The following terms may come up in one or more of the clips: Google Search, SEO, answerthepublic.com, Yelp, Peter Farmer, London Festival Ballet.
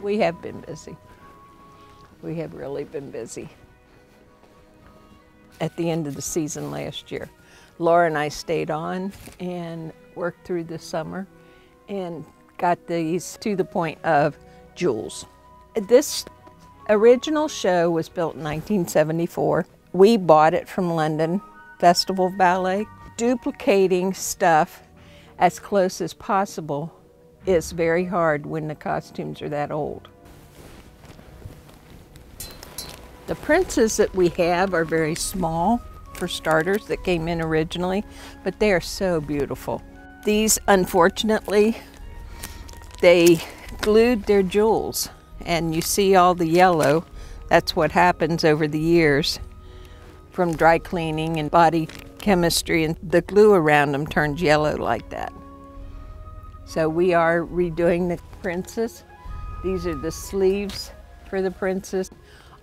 We have been busy. We have really been busy. At the end of the season last year, Laura and I stayed on and worked through the summer and got these to the point of jewels. This original show was built in 1974. We bought it from London Festival Ballet. Duplicating stuff as close as possible is very hard when the costumes are that old. The princes that we have are very small, for starters, that came in originally, but they are so beautiful. These, unfortunately, they glued their jewels, and you see all the yellow. That's what happens over the years from dry cleaning and body chemistry, and the glue around them turns yellow like that. So we are redoing the princess. These are the sleeves for the princess.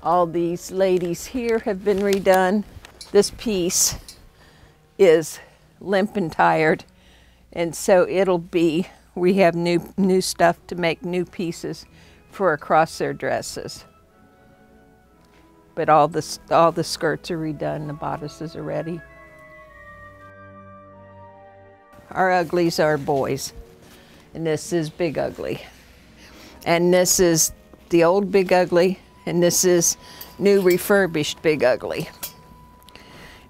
All these ladies here have been redone. This piece is limp and tired, and so it'll be, we have new stuff to make new pieces for across their dresses. But all the skirts are redone, the bodices are ready. Our uglies are boys, and this is Big Ugly. And this is the old Big Ugly, and this is new refurbished Big Ugly.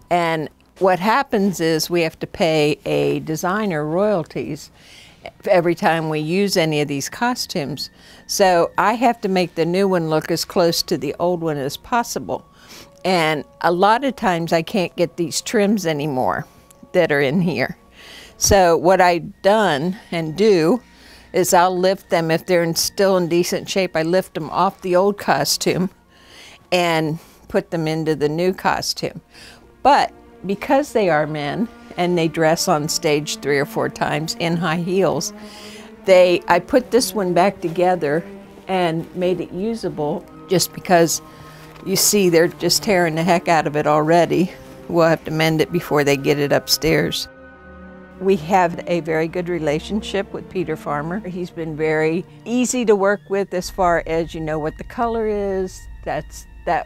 And what happens is we have to pay a designer royalties every time we use any of these costumes. So I have to make the new one look as close to the old one as possible. And a lot of times I can't get these trims anymore that are in here. So what I've done and do is I'll lift them, if they're still in decent shape, I lift them off the old costume and put them into the new costume. But because they are men and they dress on stage 3 or 4 times in high heels, I put this one back together and made it usable, just because you see they're just tearing the heck out of it already. We'll have to mend it before they get it upstairs. We have a very good relationship with Peter Farmer. He's been very easy to work with as far as you know what the color is. That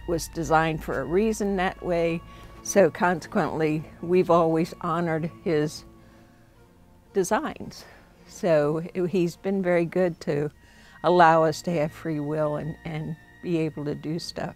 was designed for a reason that way. So consequently, we've always honored his designs. So he's been very good to allow us to have free will and be able to do stuff.